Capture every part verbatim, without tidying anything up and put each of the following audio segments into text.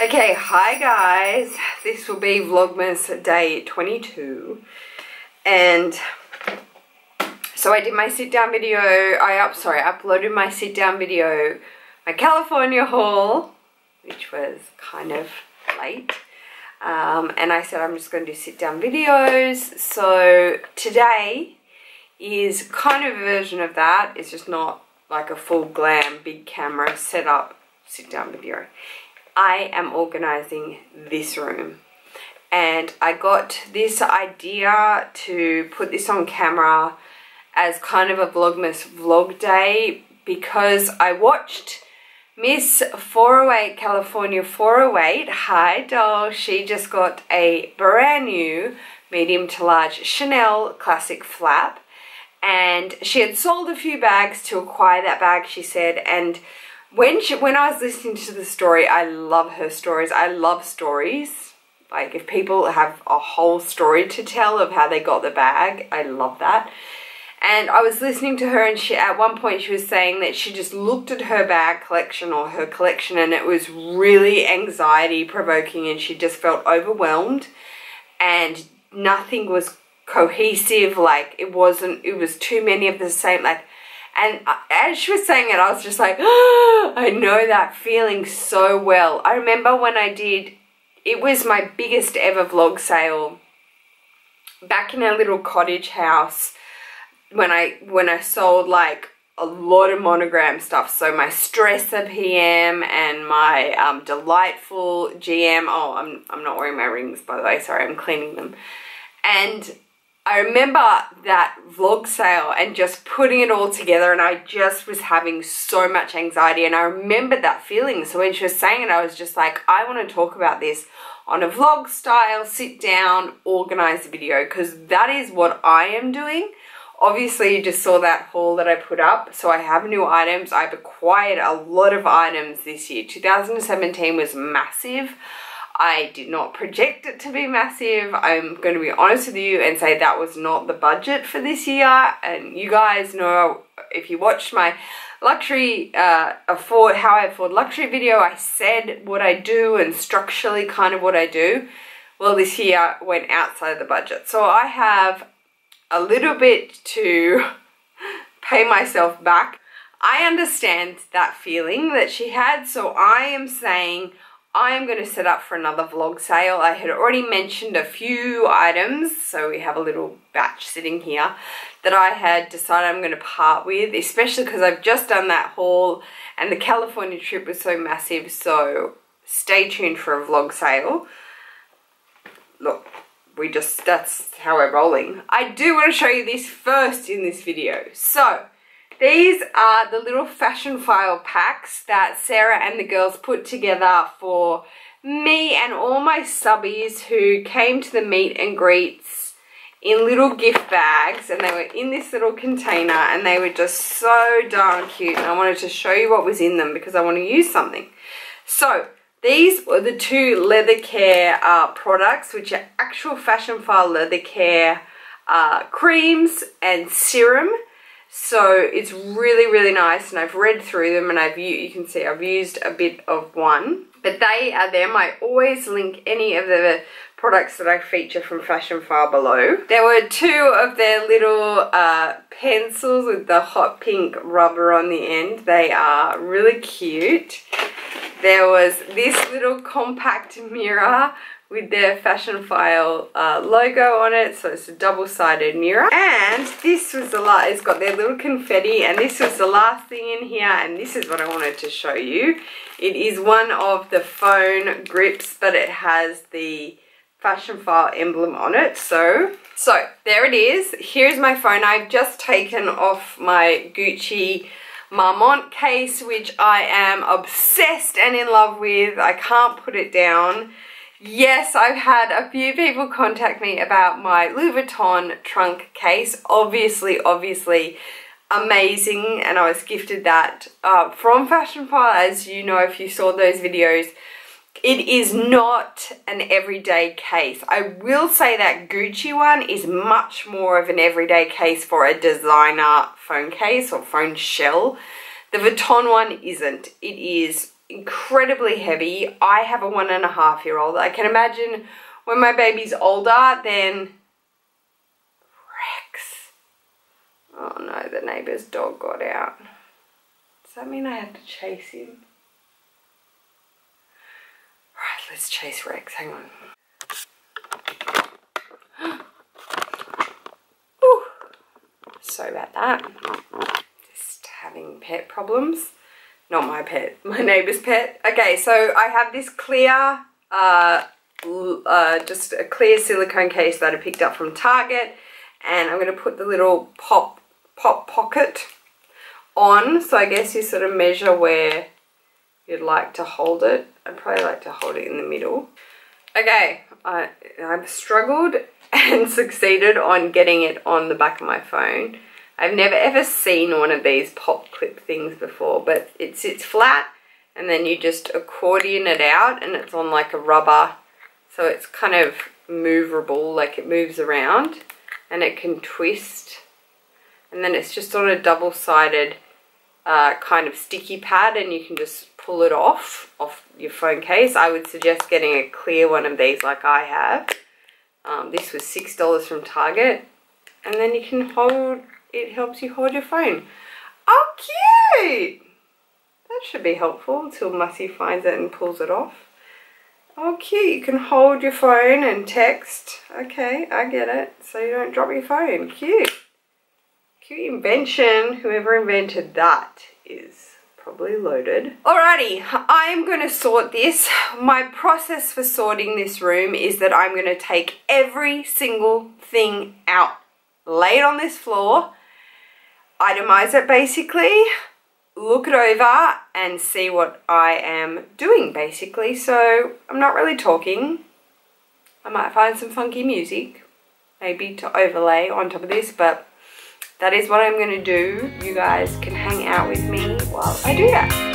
Okay, hi guys, this will be Vlogmas day twenty-two, and so I did my sit down video. I up sorry uploaded my sit down video, my California haul, which was kind of late, um, and I said I'm just going to do sit down videos. So today is kind of a version of that. It's just not like a full glam big camera setup sit down video. I am organizing this room, and I got this idea to put this on camera as kind of a Vlogmas vlog day because I watched Miss four oh eight California four oh eight, hi doll, she just got a brand new medium to large Chanel classic flap, and she had sold a few bags to acquire that bag, she said. And When she, when I was listening to the story, I love her stories. I love stories. Like, if people have a whole story to tell of how they got the bag, I love that. And I was listening to her, and she, at one point she was saying that she just looked at her bag collection or her collection, and it was really anxiety provoking, and she just felt overwhelmed, and nothing was cohesive. Like, it wasn't, it was too many of the same, like. And as she was saying it, I was just like, oh, I know that feeling so well. I remember when I did, it was my biggest ever vlog sale back in our little cottage house when I when I sold like a lot of monogram stuff. So my Stresser P M and my um, Delightful G M. Oh, I'm, I'm not wearing my rings, by the way. Sorry, I'm cleaning them. And I remember that vlog sale and just putting it all together, and I just was having so much anxiety, and I remembered that feeling. So when she was saying it, I was just like, I want to talk about this on a vlog style, sit down, organized video, because that is what I am doing. Obviously, you just saw that haul that I put up. So I have new items. I've acquired a lot of items this year. two thousand seventeen was massive. I did not project it to be massive. I'm going to be honest with you and say that was not the budget for this year. And you guys know, if you watched my luxury, uh, afford, how I afford luxury video, I said what I do and structurally kind of what I do. Well, this year went outside the budget. So I have a little bit to pay myself back. I understand that feeling that she had. So I am saying, I am going to set up for another vlog sale. I had already mentioned a few items, so we have a little batch sitting here that I had decided I'm going to part with, especially because I've just done that haul and the California trip was so massive. So stay tuned for a vlog sale. Look, we just, that's how we're rolling. I do want to show you this first in this video. So these are the little Fashionphile packs that Sarah and the girls put together for me and all my subbies who came to the meet and greets in little gift bags, and they were in this little container, and they were just so darn cute, and I wanted to show you what was in them because I want to use something. So these were the two leather care uh, products, which are actual Fashionphile leather care uh, creams and serum. So it's really, really nice, and I've read through them, and I've you can see I've used a bit of one. But they are them. I always link any of the products that I feature from Fashionphile below. There were two of their little uh, pencils with the hot pink rubber on the end. They are really cute. There was this little compact mirror with their Fashionphile uh, logo on it, so it's a double-sided mirror. And this was the last, it's got their little confetti, and this was the last thing in here, and this is what I wanted to show you. It is one of the phone grips, but it has the Fashionphile emblem on it, so. So, there it is. Here's my phone. I've just taken off my Gucci Marmont case, which I am obsessed and in love with. I can't put it down. Yes, I've had a few people contact me about my Louis Vuitton trunk case. Obviously, obviously amazing, and I was gifted that uh, from Fashionphile, as you know if you saw those videos. It is not an everyday case. I will say that Gucci one is much more of an everyday case for a designer phone case or phone shell. The Vuitton one isn't. It is incredibly heavy. I have a one and a half year old. I can imagine when my baby's older, then Rex. Oh no, the neighbor's dog got out. Does that mean I have to chase him? Right, let's chase Rex. Hang on. Ooh, sorry about that. Just having pet problems. Not my pet, my neighbor's pet. Okay, so I have this clear, uh, uh, just a clear silicone case that I picked up from Target, and I'm gonna put the little pop, pop pocket on. So I guess you sort of measure where you'd like to hold it. I'd probably like to hold it in the middle. Okay, I, I've struggled and succeeded on getting it on the back of my phone. I've never ever seen one of these pop clip things before, but it sits flat and then you just accordion it out and it's on like a rubber, so it's kind of movable, like it moves around and it can twist, and then it's just on a double-sided uh, kind of sticky pad and you can just pull it off, off your phone case. I would suggest getting a clear one of these like I have. Um, this was six dollars from Target, and then you can hold... It helps you hold your phone. Oh, cute! That should be helpful until Mussy finds it and pulls it off. Oh, cute. You can hold your phone and text. Okay, I get it. So you don't drop your phone. Cute. Cute invention. Whoever invented that is probably loaded. Alrighty, I'm going to sort this. My process for sorting this room is that I'm going to take every single thing out. Lay it on this floor, itemize it basically, look it over and see what I am doing basically. So I'm not really talking. I might find some funky music maybe to overlay on top of this, but that is what I'm going to do. You guys can hang out with me while I do that.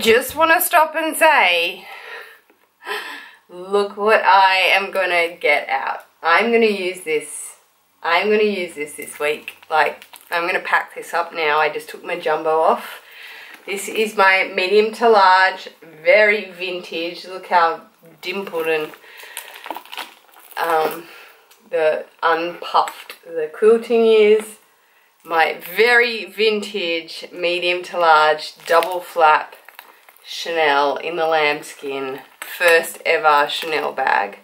Just want to stop and say, look what I am going to get out. I'm going to use this. I'm going to use this this week. Like, I'm going to pack this up now. I just took my jumbo off. This is my medium to large, very vintage. Look how dimpled and um, the unpuffed the quilting is. My very vintage, medium to large, double flap Chanel in the lambskin, first ever Chanel bag.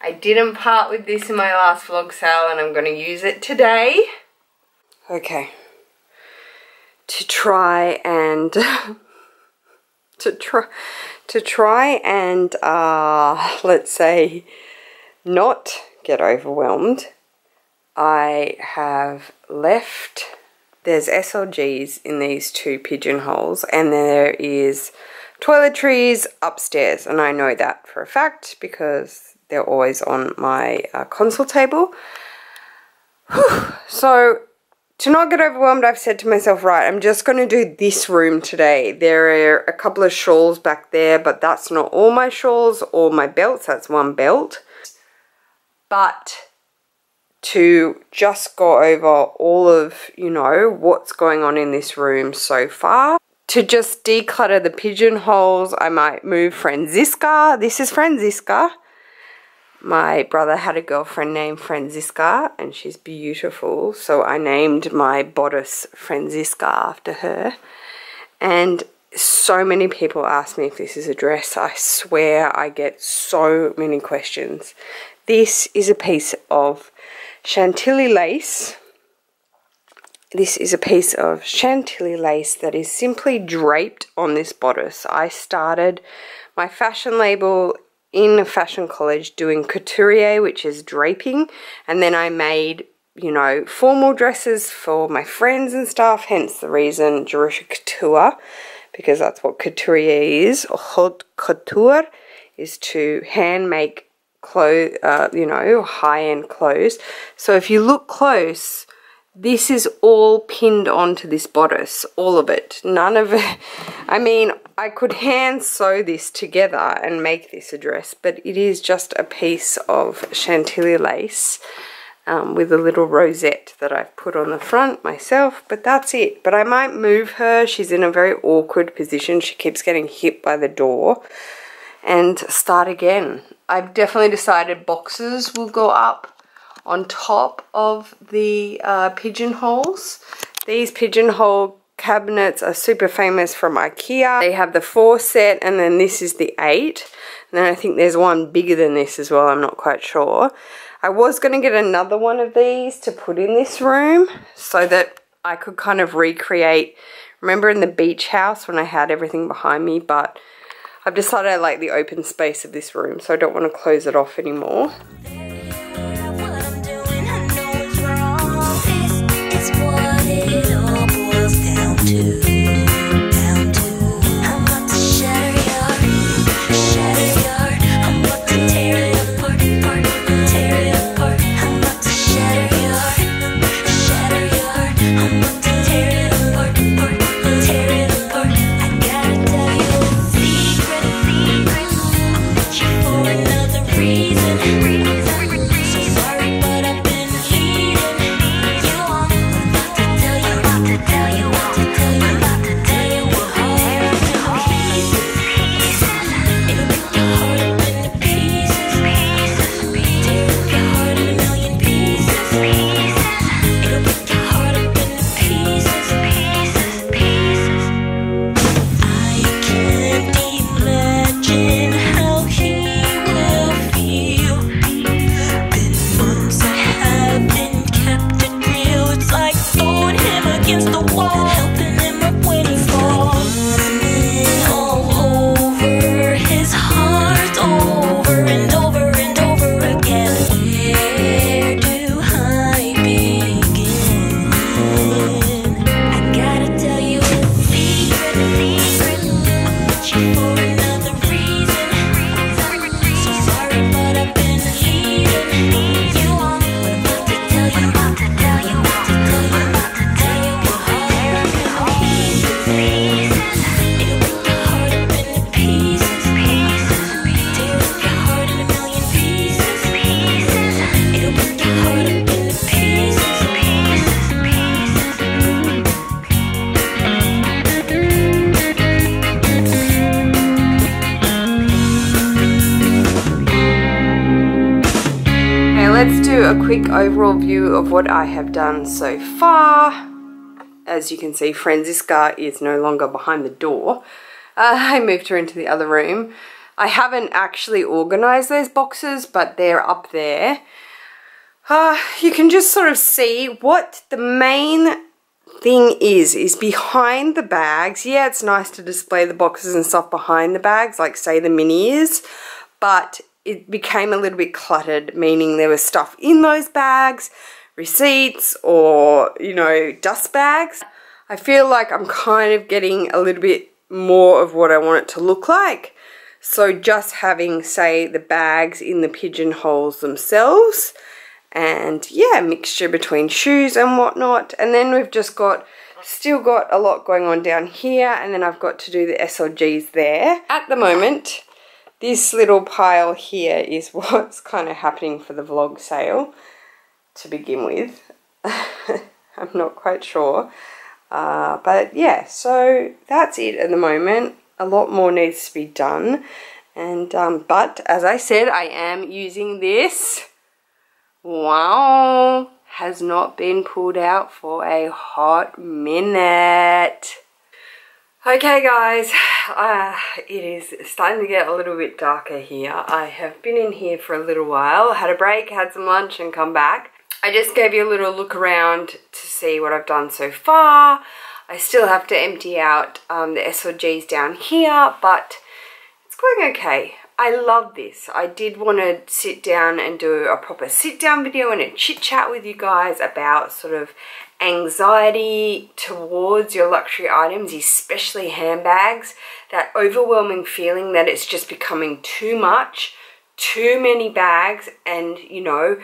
I didn't part with this in my last vlog sale and I'm going to use it today. Okay, to try and to try to try and uh let's say not get overwhelmed, I have left, there's S L Gs in these two pigeonholes and there is toiletries upstairs, and I know that for a fact because they're always on my uh, console table. Whew. So to not get overwhelmed, I've said to myself, right, I'm just going to do this room today. There are a couple of shawls back there, but that's not all my shawls or my belts. That's one belt. But to just go over all of, you know, what's going on in this room so far. To just declutter the pigeonholes, I might move Franziska. This is Franziska. My brother had a girlfriend named Franziska, and she's beautiful, so I named my bodice Franziska after her. And so many people ask me if this is a dress. I swear I get so many questions. This is a piece of Chantilly lace. This is a piece of Chantilly lace that is simply draped on this bodice. I started my fashion label in a fashion college doing couturier, which is draping, and then I made, you know, formal dresses for my friends and stuff, hence the reason Jerusha Couture, because that's what couturier is. Haute couture is to hand make clothes, uh, you know, high-end clothes. So if you look close, this is all pinned onto this bodice, all of it. None of it, I mean, I could hand sew this together and make this a dress, but it is just a piece of Chantilly lace um, with a little rosette that I've put on the front myself, but that's it. But I might move her. She's in a very awkward position. She keeps getting hit by the door. And start again. I've definitely decided boxes will go up on top of the uh, pigeonholes. These pigeonhole cabinets are super famous from Ikea. They have the four set, and then this is the eight. And then I think there's one bigger than this as well, I'm not quite sure. I was going to get another one of these to put in this room so that I could kind of recreate. Remember in the beach house when I had everything behind me, but I've decided I like the open space of this room, so I don't want to close it off anymore. A quick overall view of what I have done so far. As you can see, Franziska is no longer behind the door. Uh, I moved her into the other room. I haven't actually organized those boxes, but they're up there. Uh, you can just sort of see what the main thing is, is behind the bags. Yeah, it's nice to display the boxes and stuff behind the bags, like say the minis, but it became a little bit cluttered, meaning there was stuff in those bags, receipts or, you know, dust bags. I feel like I'm kind of getting a little bit more of what I want it to look like. So just having, say, the bags in the pigeonholes themselves and, yeah, a mixture between shoes and whatnot. And then we've just got... still got a lot going on down here, and then I've got to do the S L Gs there. At the moment... this little pile here is what's kind of happening for the vlog sale to begin with. I'm not quite sure. Uh, but yeah, so that's it at the moment. A lot more needs to be done. And um, but as I said, I am using this. Wow, has not been pulled out for a hot minute. Okay guys, uh, it is starting to get a little bit darker here. I have been in here for a little while, had a break, had some lunch and come back. I just gave you a little look around to see what I've done so far. I still have to empty out um, the S L Gs down here, but it's going okay. I love this. I did want to sit down and do a proper sit down video and a chit chat with you guys about sort of anxiety towards your luxury items, especially handbags, that overwhelming feeling that it's just becoming too much, too many bags, and you know,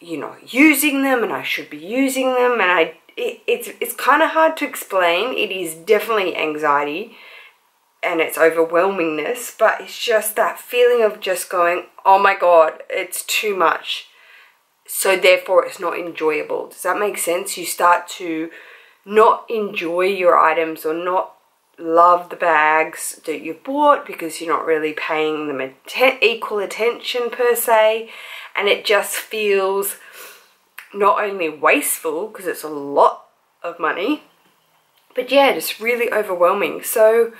you know, using them, and I should be using them, and I, it, it's, it's kind of hard to explain. It is definitely anxiety and it's overwhelmingness, but it's just that feeling of just going, oh my God, it's too much. So therefore it's not enjoyable. Does that make sense? You start to not enjoy your items or not love the bags that you bought because you're not really paying them atten- equal attention per se. And it just feels not only wasteful because it's a lot of money, but yeah, just really overwhelming. So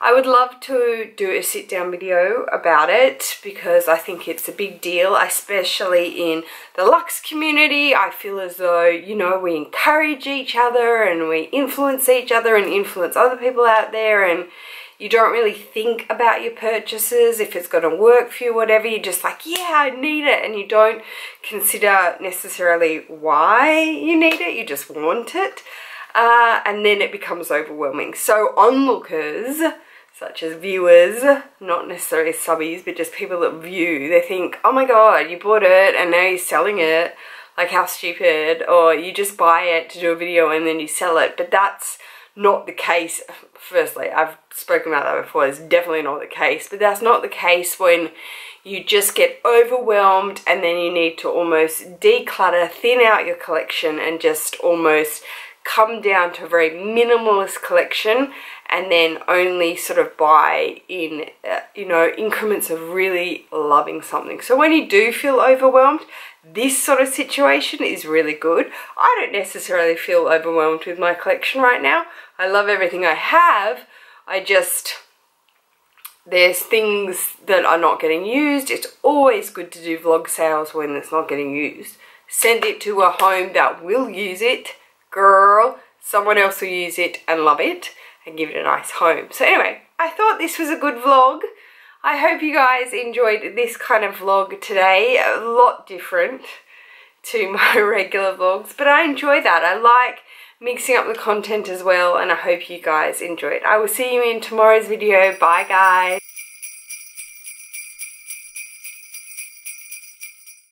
I would love to do a sit down video about it because I think it's a big deal, especially in the luxe community. I feel as though, you know, we encourage each other and we influence each other and influence other people out there, and you don't really think about your purchases, if it's gonna work for you, whatever. You're just like, yeah, I need it, and you don't consider necessarily why you need it, you just want it. Uh, and then it becomes overwhelming. So onlookers, such as viewers, not necessarily subbies, but just people that view, they think, oh my God, you bought it and now you're selling it, like how stupid, or you just buy it to do a video and then you sell it. But that's not the case. Firstly, I've spoken about that before, it's definitely not the case, but that's not the case when you just get overwhelmed and then you need to almost declutter, thin out your collection and just almost come down to a very minimalist collection and then only sort of buy in, uh, you know, increments of really loving something. So when you do feel overwhelmed, this sort of situation is really good. I don't necessarily feel overwhelmed with my collection right now. I love everything I have. I just, there's things that are not getting used. It's always good to do vlog sales when it's not getting used. Send it to a home that will use it. Girl, someone else will use it and love it and give it a nice home. So anyway, I thought this was a good vlog. I hope you guys enjoyed this kind of vlog today. A lot different to my regular vlogs, but I enjoy that. I like mixing up the content as well, and I hope you guys enjoy it. I will see you in tomorrow's video. Bye guys.